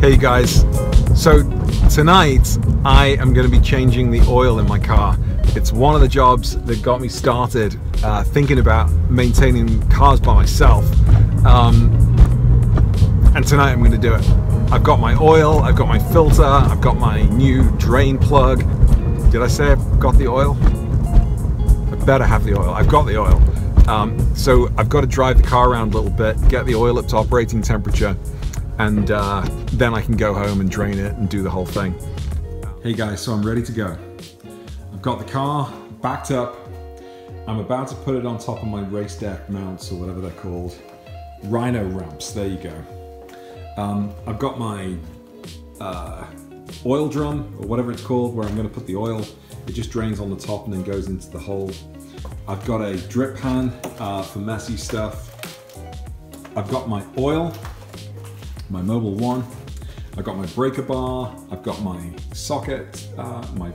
Hey guys, so tonight I am going to be changing the oil in my car. It's one of the jobs that got me started thinking about maintaining cars by myself, and tonight I'm going to do it. I've got my oil, I've got my filter, I've got my new drain plug. Did I say I've got the oil? I better have the oil. I've got the oil. So I've got to drive the car around a little bit, get the oil up to operating temperature, and then I can go home and drain it and do the whole thing. Hey guys, so I'm ready to go. I've got the car backed up. I'm about to put it on top of my race deck mounts, or whatever they're called. Rhino ramps, there you go. I've got my oil drum, or whatever it's called, where I'm gonna put the oil. It just drains on the top and then goes into the hole. I've got a drip pan for messy stuff. I've got my oil, my Mobile One. I've got my breaker bar. I've got my socket, my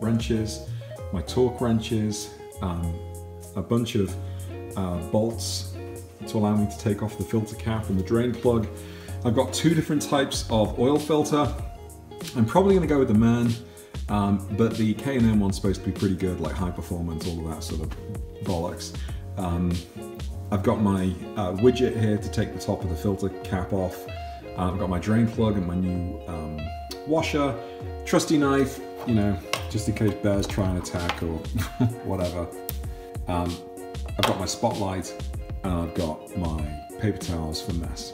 wrenches, my torque wrenches, a bunch of bolts to allow me to take off the filter cap and the drain plug. I've got two different types of oil filter. I'm probably gonna go with the Mann, but the K&M one's supposed to be pretty good, like high performance, all of that sort of bollocks. I've got my widget here to take the top of the filter cap off. I've got my drain plug and my new washer, trusty knife, you know, just in case bears try and attack or whatever. I've got my spotlight, and I've got my paper towels for mess.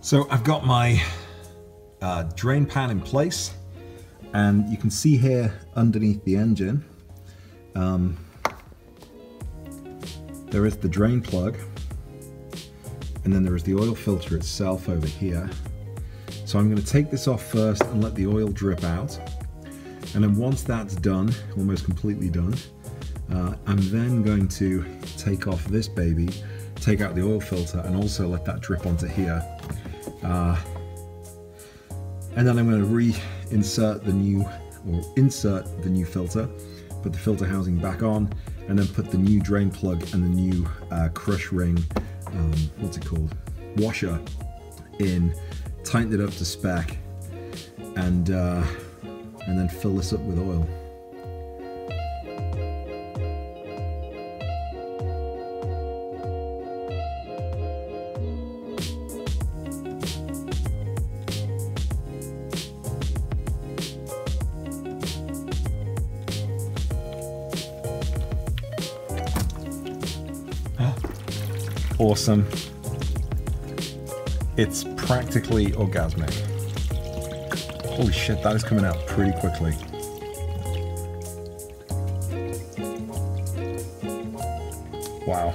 So I've got my drain pan in place, and you can see here underneath the engine, there is the drain plug, and then there is the oil filter itself over here. So I'm going to take this off first and let the oil drip out, and then once that's done, almost completely done, I'm then going to take off this baby, take out the oil filter, and also let that drip onto here. And then I'm going to insert the new filter, put the filter housing back on, and then put the new drain plug and the new crush ring, washer in, tighten it up to spec, and then fill this up with oil. Awesome. It's practically orgasmic. Holy shit, that is coming out pretty quickly. Wow.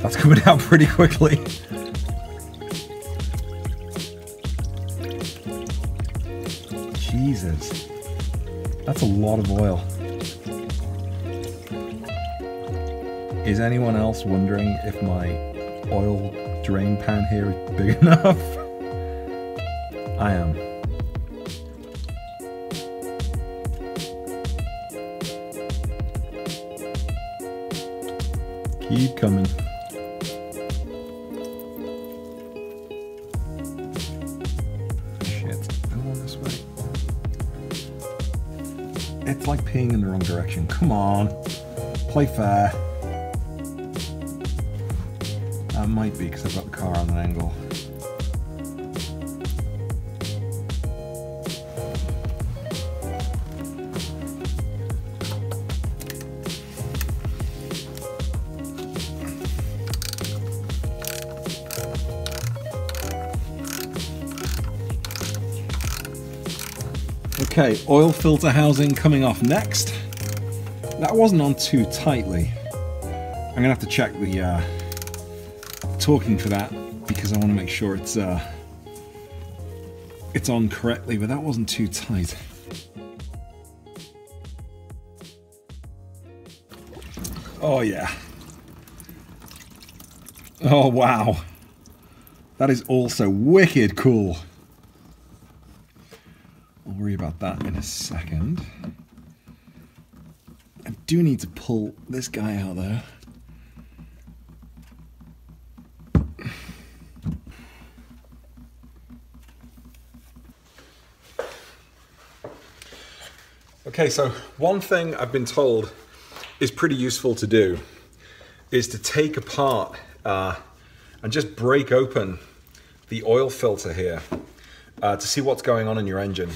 That's coming out pretty quickly. Jesus. That's a lot of oil. Is anyone else wondering if my oil drain pan here is big enough? I am. Keep coming. Shit, I'm on this way. It's like peeing in the wrong direction. Come on, play fair. That might be because I've got the car on an angle. Okay, oil filter housing coming off next. That wasn't on too tightly. I'm gonna have to check the torquing for that because I want to make sure it's on correctly, but that wasn't too tight. Oh yeah. Oh wow. That is also wicked cool. I'll worry about that in a second. I do need to pull this guy out there. Okay, so one thing I've been told is pretty useful to do is to take apart and just break open the oil filter here to see what's going on in your engine.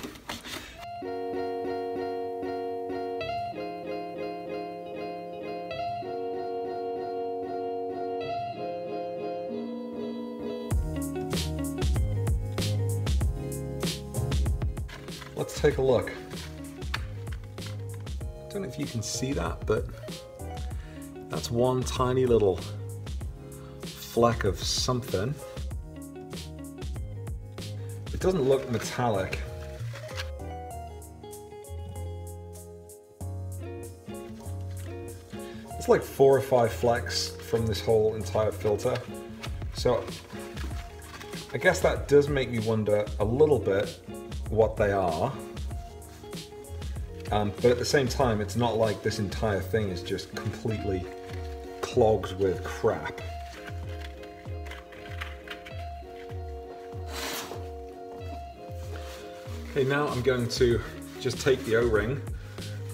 Let's take a look. I don't know if you can see that, but that's one tiny little fleck of something. It doesn't look metallic. It's like 4 or 5 flecks from this whole entire filter. So I guess that does make me wonder a little bit what they are. But at the same time, it's not like this entire thing is just completely clogged with crap. Okay, now I'm going to just take the O-ring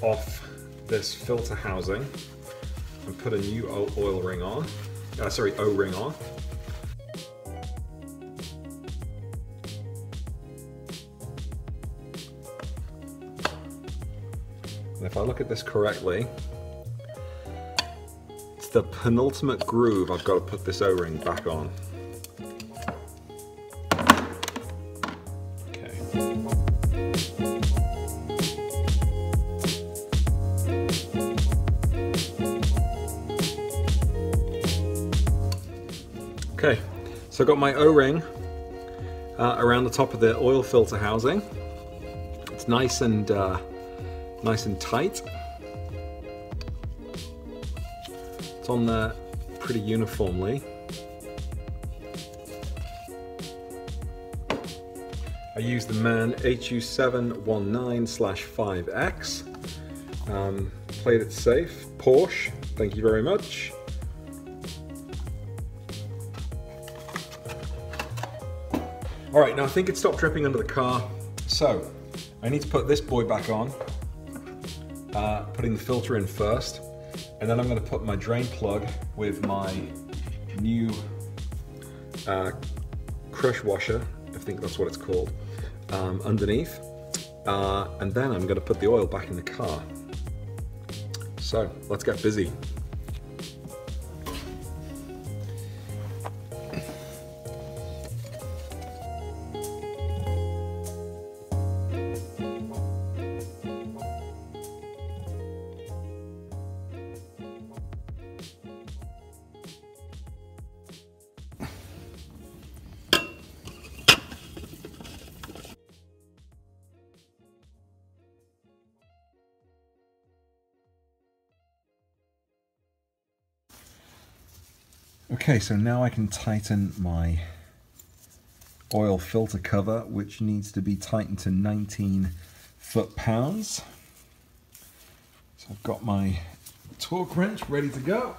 off this filter housing and put a new O-ring on. And if I look at this correctly, it's the penultimate groove I've got to put this O-ring back on. Okay, so I got my O-ring around the top of the oil filter housing. It's nice and tight. It's on there pretty uniformly. I use the Mann HU719/5X. Played it safe. Porsche, thank you very much. All right, now I think it stopped dripping under the car, so I need to put this boy back on, putting the filter in first, and then I'm gonna put my drain plug with my new crush washer, I think that's what it's called, underneath, and then I'm gonna put the oil back in the car. So, let's get busy. Okay, so now I can tighten my oil filter cover, which needs to be tightened to 19 foot-pounds. So I've got my torque wrench ready to go.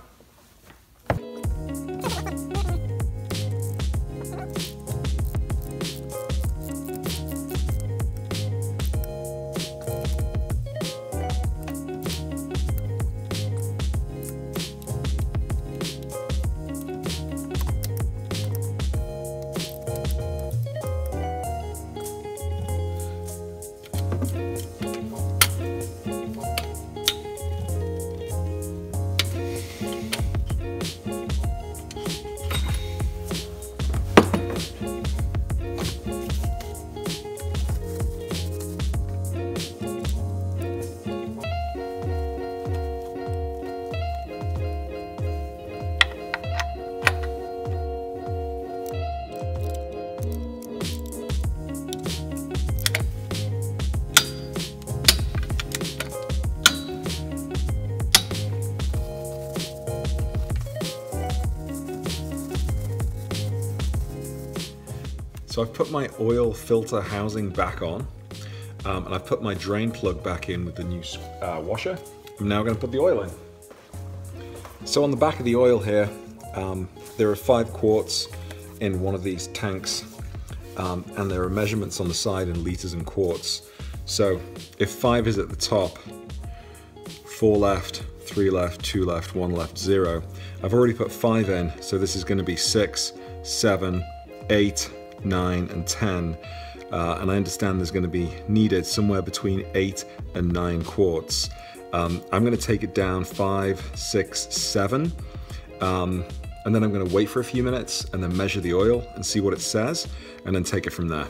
I've put my oil filter housing back on, and I've put my drain plug back in with the new washer. I'm now going to put the oil in. So on the back of the oil here, there are 5 quarts in one of these tanks, and there are measurements on the side in liters and quarts. So if 5 is at the top, 4 left, 3 left, 2 left, 1 left, 0. I've already put 5 in, so this is going to be 6, 7, 8, 9, and 10. And I understand there's going to be needed somewhere between 8 and 9 quarts. I'm going to take it down 5, 6, 7, and then I'm going to wait for a few minutes and then measure the oil and see what it says, and then take it from there.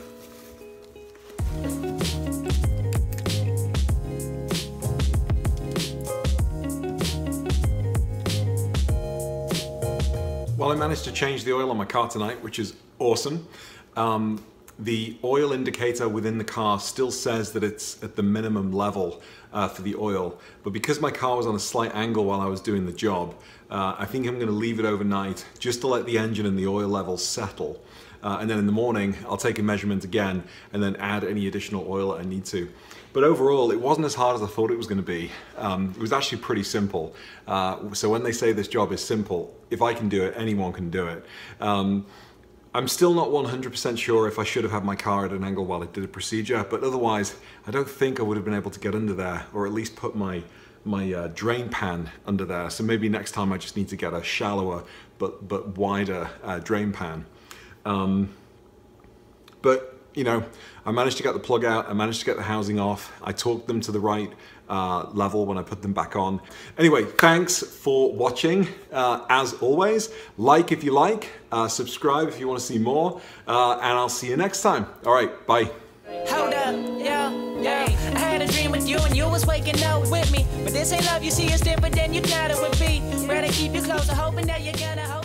Well, I managed to change the oil on my car tonight, which is awesome. The oil indicator within the car still says that it's at the minimum level for the oil, but because my car was on a slight angle while I was doing the job, I think I'm going to leave it overnight just to let the engine and the oil levels settle, and then in the morning I'll take a measurement again and then add any additional oil that I need to. But overall, it wasn't as hard as I thought it was going to be. It was actually pretty simple. So when they say this job is simple, if I can do it, anyone can do it. I'm still not 100% sure if I should have had my car at an angle while I did a procedure, but otherwise, I don't think I would have been able to get under there, or at least put my drain pan under there. So maybe next time I just need to get a shallower but wider drain pan. But you know, I managed to get the plug out, I managed to get the housing off, I torqued them to the right level when I put them back on. Anyway, thanks for watching. As always, like if you like, subscribe if you want to see more, and I'll see you next time. All right, bye. Hold up, yeah. I had a dream with you and you was waking up with me. But this ain't love, you see, it's different than you thought it would be. Rather keep you close, hoping that you're gonna hold